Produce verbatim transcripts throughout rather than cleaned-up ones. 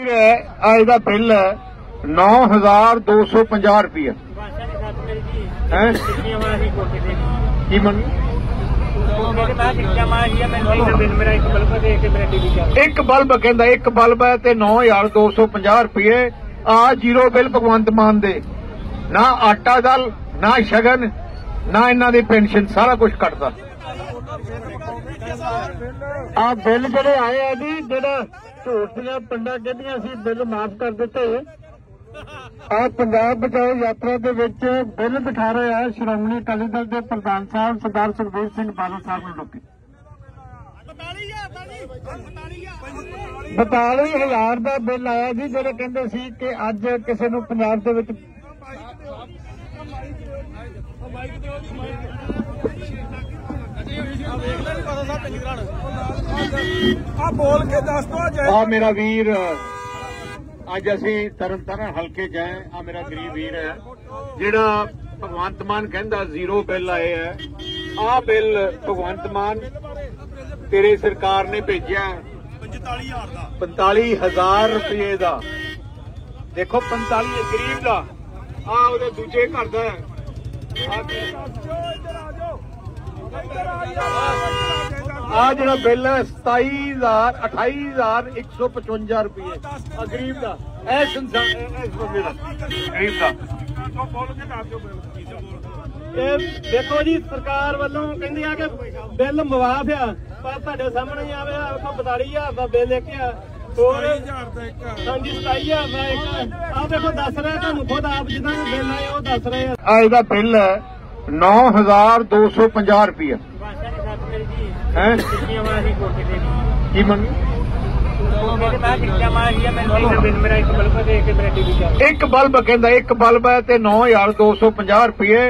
अज का बिल नौ हजार दो सौ पंजा रुपया एक बल्ब कहता एक बल्ब है नौ हजार दो सौ पंजा रुपये आ जीरो बिल भगवंत मान दे ना आटा दल ना शगन ना इन्हां दी पेंशन सारा कुछ कटदा आ बिल जेडे आए आ जी जेड़ा झूठ दीआं पंडा कहिंदियां सी बिल माफ कर दित्ते आ पंजाब बचाओ यात्रा दे विच बिल दिखा रहे हैं श्रोमणी अकाली दल के प्रधान साहब सरदार सुखबीर सिंह बादल साहब नूं रोकी बताली हजार का बिल आया जी जो कहते सी कि अज किसी नूं पंजाब दे विच आ मेरा वीर अज असी तरन तारण हल्के जाए आ मेरा गरीब वीर है जिहड़ा भगवंत मान कहंदा जीरो बिल आए है आ बिल भगवंत मान तेरी सरकार ने भेजा पंताली हजार रुपये का देखो पंताली गरीब का आ उहदे दूजे घर दा आज जो बिल है सताई हजार अठाई हजार एक सौ पचवंजा रुपये गरीब का गरीब का देखो जी सरकार वालों कहती है कि बिल मुआफ आ पर सामने ही आवे बताली हजार का बिल एक और हाँ जी सताई हजार एक आप देखो दस रहे तुम खुद आप जिन्होंने बिल आए वो दस रहे आज का बिल है नौ हजार दो सौ पंजा रुपया एक बल्ब कहता एक बल्ब है नौ हजार दो सौ पंजा रुपये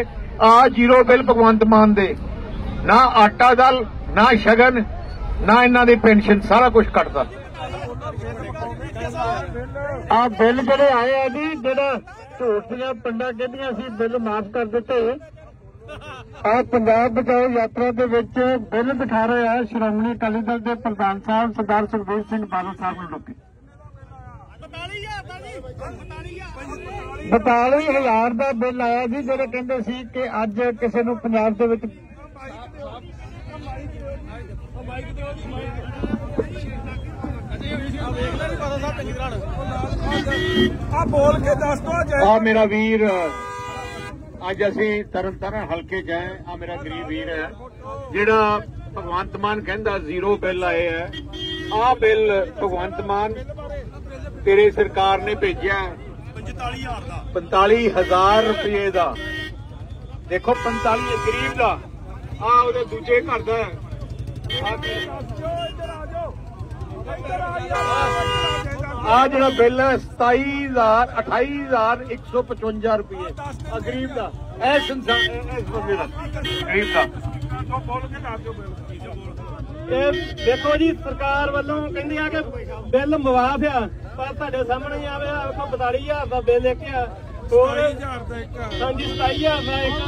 आ जीरो बिल भगवंत मान दे ना आटा दल ना शगन ना इन्हां दी पेंशन सारा कुछ कटदा आ बिल जेडे आए आ जी जेड़ा झूठ दीआं पंडा कहिंदियां सी बिल माफ कर दित्ते आ पंजाब बचाओ यात्रा दे विच बिल दिखा रहे हैं श्रोमणी अकाली दल के प्रधान साहब सरदार सुखबीर सिंह बादल साहब नूं रोकी बताली हजार का बिल आया जी जो कहते सी कि अज किसी नूं पंजाब दे विच आ मेरा वीर अज असी तरन तारण हल्के जाए आ मेरा गरीब वीर है जिहड़ा भगवंत मान कहंदा जीरो बिल आए है आ बिल भगवंत मान तेरे सरकार ने भेजा पंताली हजार रुपये का देखो पंताली गरीब का आ उहदे दूजे घर दा आ जिहड़ा बिल है सताई हजार अठाई हजार एक सौ पचवंजा रुपये गरीब का गरीब का देखो जी सरकार वालों कहती है कि बिल मुआफ आ पर सामने ही आवे बताली हजार का बिल एक और हाँ जी सताई हजार का एक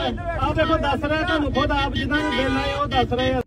आप देखो दस रहे तुम खुद आप जिन्होंने बिल आए वो दस रहे।